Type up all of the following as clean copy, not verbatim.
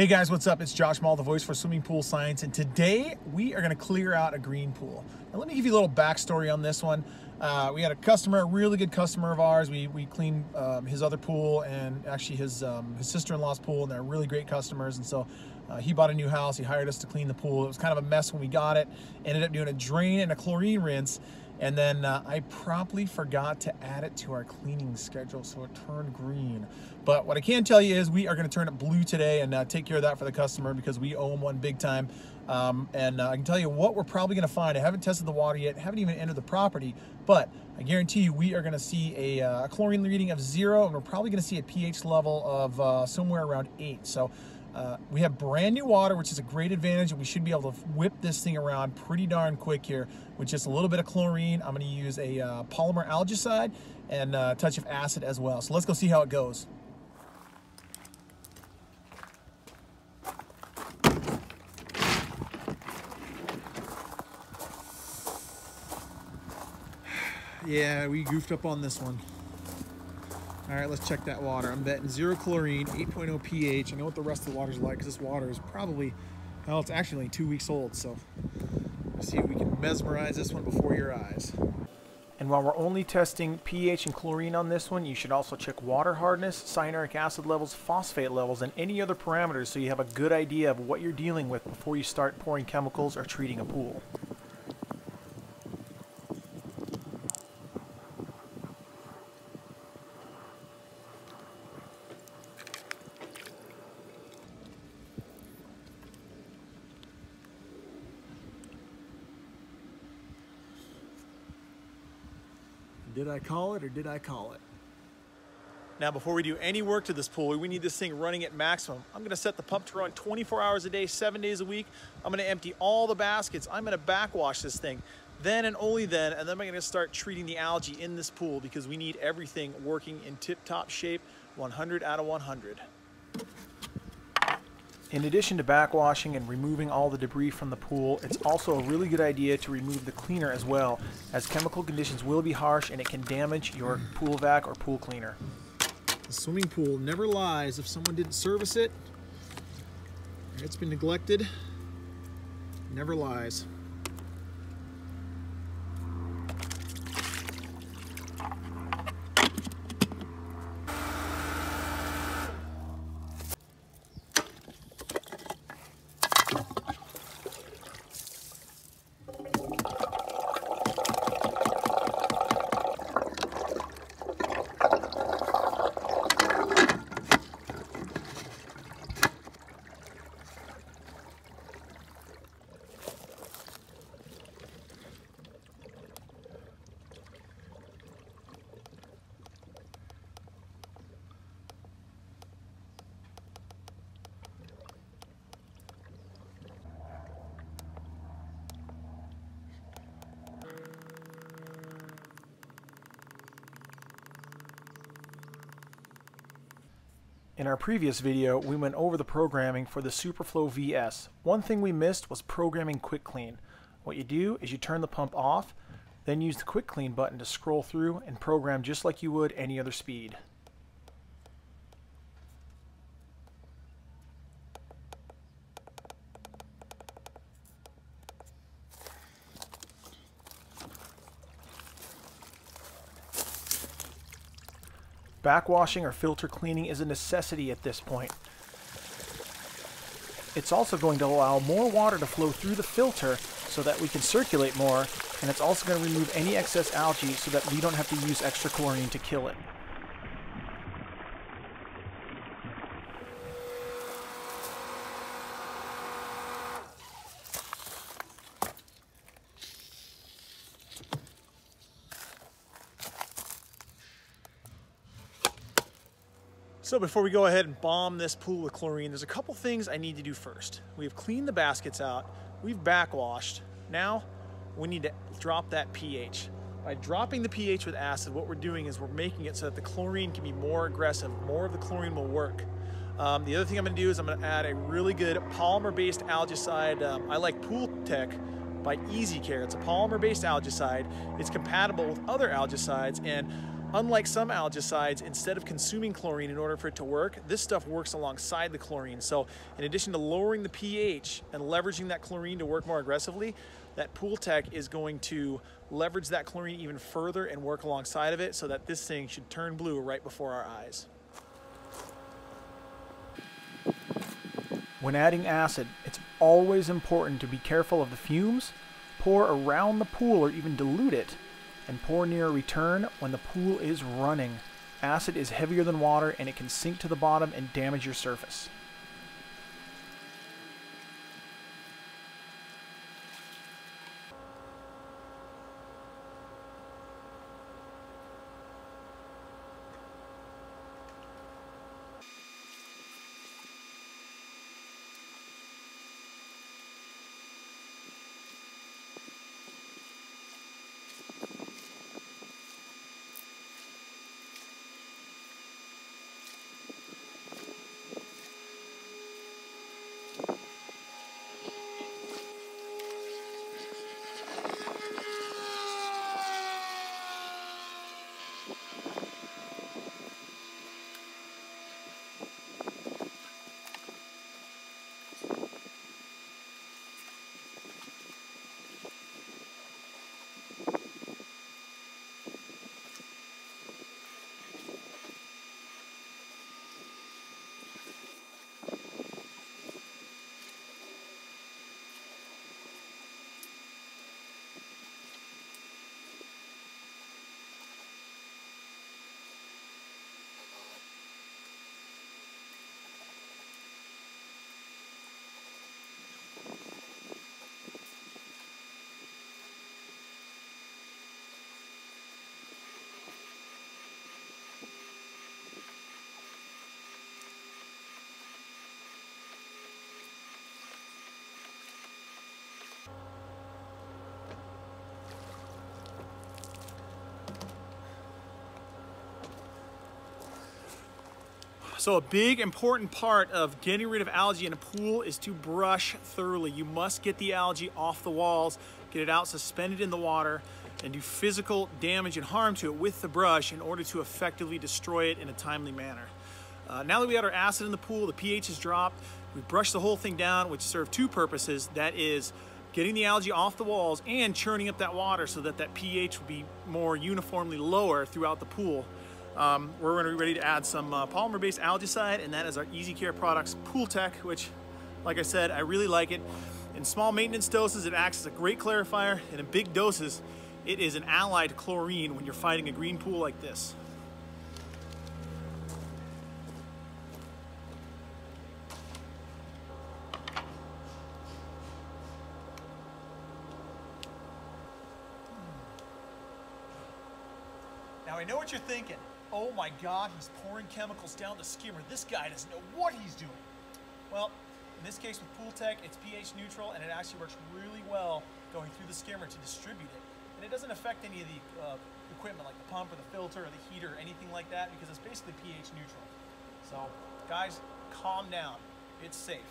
Hey guys, what's up? It's Josh Mall, the voice for Swimming Pool Science, and today we are going to clear out a green pool. Now let me give you a little backstory on this one. We had a customer, a really good customer of ours. We cleaned his other pool and actually his sister-in-law's pool, and they're really great customers. And so he bought a new house. He hired us to clean the pool. It was kind of a mess when we got it. Ended up doing a drain and a chlorine rinse. And then I promptly forgot to add it to our cleaning schedule, so it turned green. But what I can tell you is we are gonna turn it blue today and take care of that for the customer because we owe them one big time. I can tell you what we're probably gonna find. I haven't tested the water yet, haven't even entered the property, but I guarantee you we are gonna see a chlorine reading of 0, and we're probably gonna see a pH level of somewhere around 8. So we have brand new water, which is a great advantage, and we should be able to whip this thing around pretty darn quick here with just a little bit of chlorine. I'm going to use a polymer algicide and a touch of acid as well. So let's go see how it goes. Yeah, we goofed up on this one. All right, let's check that water. I'm betting 0 chlorine, 8.0 pH. I know what the rest of the water's like because this water is probably, well, it's actually only 2 weeks old. So let's see if we can mesmerize this one before your eyes. And while we're only testing pH and chlorine on this one, you should also check water hardness, cyanuric acid levels, phosphate levels, and any other parameters so you have a good idea of what you're dealing with before you start pouring chemicals or treating a pool. Did I call it or did I call it? Now, before we do any work to this pool, we need this thing running at maximum. I'm gonna set the pump to run 24 hours a day, 7 days a week. I'm gonna empty all the baskets. I'm gonna backwash this thing. Then and only then, and then I'm gonna start treating the algae in this pool because we need everything working in tip-top shape, 100 out of 100. In addition to backwashing and removing all the debris from the pool, it's also a really good idea to remove the cleaner as well, as chemical conditions will be harsh and it can damage your pool vac or pool cleaner. The swimming pool never lies. If someone didn't service it, or it's been neglected, it never lies. In our previous video, we went over the programming for the Superflow VS. One thing we missed was programming Quick Clean. What you do is you turn the pump off, then use the Quick Clean button to scroll through and program just like you would any other speed. Backwashing or filter cleaning is a necessity at this point. It's also going to allow more water to flow through the filter so that we can circulate more, and it's also going to remove any excess algae so that we don't have to use extra chlorine to kill it. So before we go ahead and bomb this pool with chlorine, there's a couple things I need to do first. We've cleaned the baskets out, we've backwashed. Now we need to drop that pH. By dropping the pH with acid, what we're doing is we're making it so that the chlorine can be more aggressive, more of the chlorine will work. The other thing I'm gonna do is I'm gonna add a really good polymer-based algicide. I like Pool Tech by Easy Care. It's a polymer-based algicide. It's compatible with other algicides, and Unlike some algicides, instead of consuming chlorine in order for it to work, this stuff works alongside the chlorine. So in addition to lowering the pH and leveraging that chlorine to work more aggressively, that Pool Tech is going to leverage that chlorine even further and work alongside of it so that this thing should turn blue right before our eyes. When adding acid, it's always important to be careful of the fumes, pour around the pool or even dilute it, and pour near a return when the pool is running. Acid is heavier than water and it can sink to the bottom and damage your surface. So a big important part of getting rid of algae in a pool is to brush thoroughly. You must get the algae off the walls, get it out suspended in the water, and do physical damage and harm to it with the brush in order to effectively destroy it in a timely manner. Now that we got our acid in the pool, the pH has dropped, we brushed the whole thing down, which served two purposes. That is getting the algae off the walls and churning up that water so that that pH would be more uniformly lower throughout the pool. We're going to be ready to add some polymer-based algicide, and that is our Easy Care products Pool Tech, which, like I said, I really like it. In small maintenance doses, it acts as a great clarifier, and in big doses, it is an ally to chlorine when you're fighting a green pool like this. Now I know what you're thinking. Oh my God, he's pouring chemicals down the skimmer. This guy doesn't know what he's doing. Well, in this case with Pool Tech, it's pH neutral and it actually works really well going through the skimmer to distribute it. And it doesn't affect any of the equipment like the pump or the filter or the heater or anything like that because it's basically pH neutral. So guys, calm down. It's safe.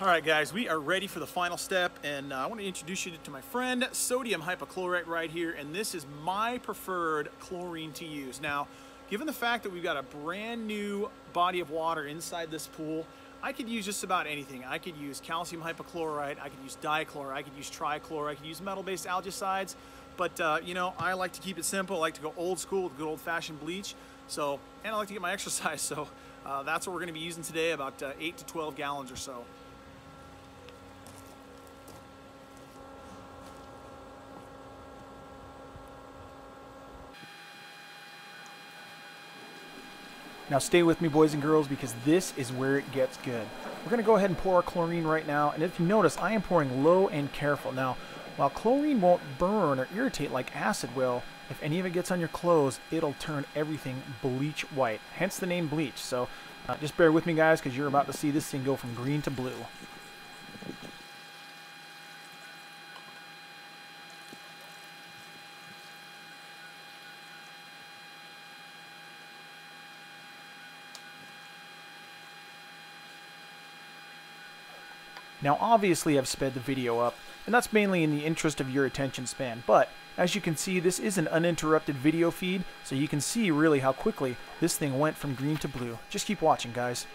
All right, guys, we are ready for the final step, and I want to introduce you to my friend, Sodium Hypochlorite right here, and this is my preferred chlorine to use. Now, given the fact that we've got a brand new body of water inside this pool, I could use just about anything. I could use calcium hypochlorite, I could use dichlor, I could use trichlor, I could use metal-based algicides, but you know, I like to keep it simple. I like to go old school with good old-fashioned bleach, so, and I like to get my exercise, so that's what we're going to be using today, about 8 to 12 gallons or so. Now stay with me, boys and girls, because this is where it gets good. We're gonna go ahead and pour our chlorine right now, and if you notice, I am pouring low and careful. Now, while chlorine won't burn or irritate like acid will, if any of it gets on your clothes, it'll turn everything bleach white, hence the name bleach. So just bear with me, guys, because you're about to see this thing go from green to blue. Now obviously I've sped the video up, and that's mainly in the interest of your attention span, but as you can see, this is an uninterrupted video feed, so you can see really how quickly this thing went from green to blue. Just keep watching, guys.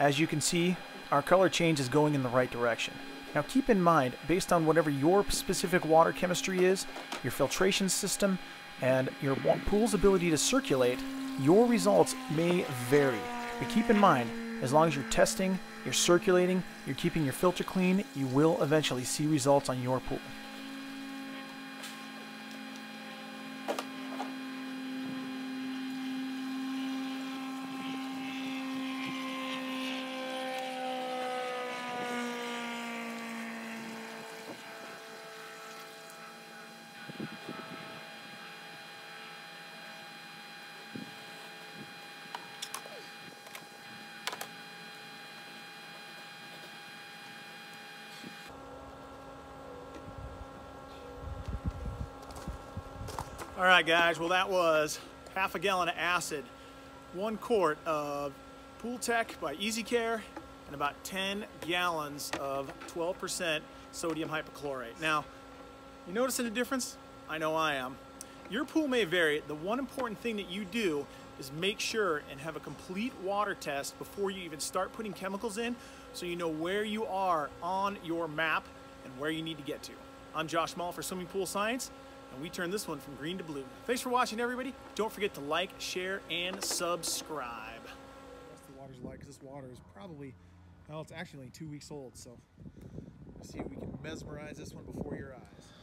As you can see, our color change is going in the right direction. Now keep in mind, based on whatever your specific water chemistry is, your filtration system, and your pool's ability to circulate, your results may vary. But keep in mind, as long as you're testing, you're circulating, you're keeping your filter clean, you will eventually see results on your pool. All right, guys, well, that was half a gallon of acid, 1 quart of Pool Tech by Easy Care, and about 10 gallons of 12% sodium hypochlorite. Now, you noticing the difference? I know I am. Your pool may vary. The one important thing that you do is make sure and have a complete water test before you even start putting chemicals in, so you know where you are on your map and where you need to get to. I'm Josh Mall for Swimming Pool Science, and we turned this one from green to blue. Thanks for watching, everybody. Don't forget to like, share, and subscribe. What's the water's like, because this water is probably, well, it's actually only 2 weeks old, so see if we can mesmerize this one before your eyes.